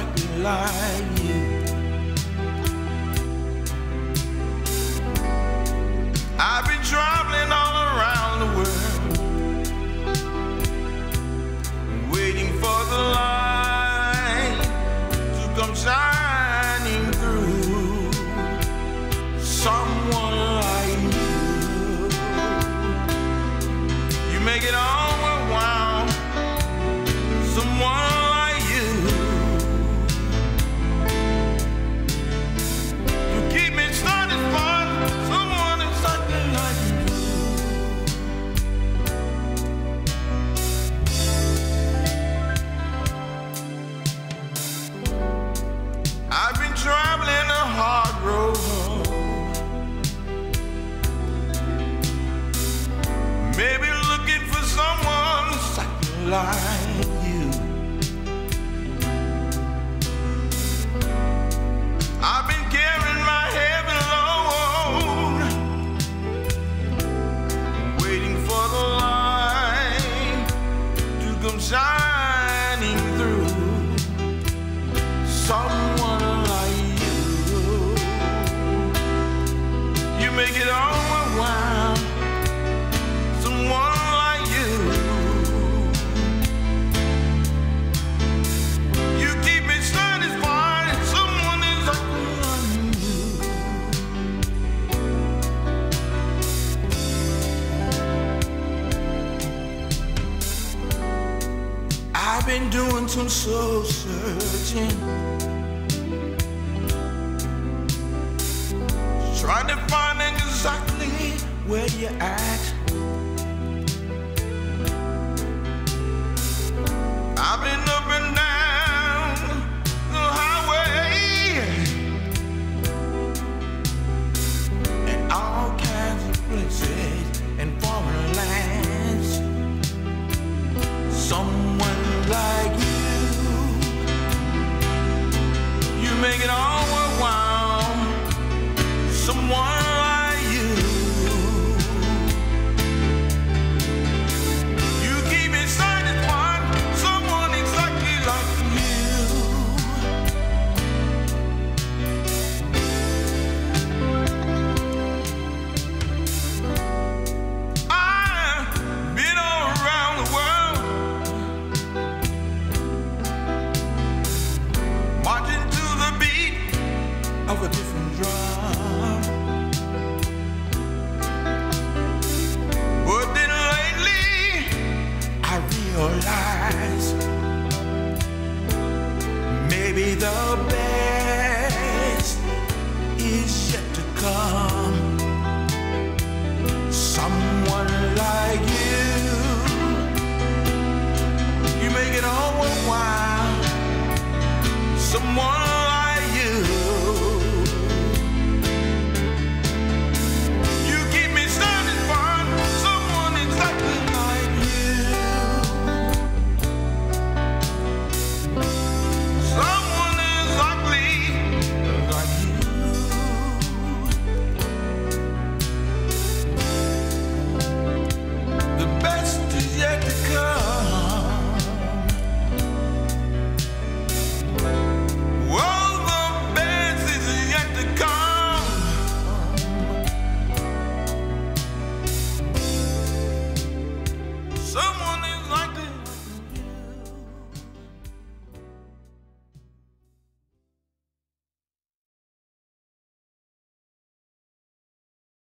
fucking lying. I've been traveling all around the world, waiting for the light to come shining through. Someone like you, you make it all worthwhile. Someone. Maybe looking for someone like you. I've been carrying my head alone, waiting for the light to come shining through. Someone like you, you make it all worthwhile. I've been doing some soul searching, trying to find exactly where you're at. I've been up and down the highway in all kinds of places and foreign lands. Someone like you, you make it all worthwhile. Someone like you, you keep me satisfied. Someone exactly like you. I've been all around the world, marching to the beat of a different drum. But then lately I realize maybe the best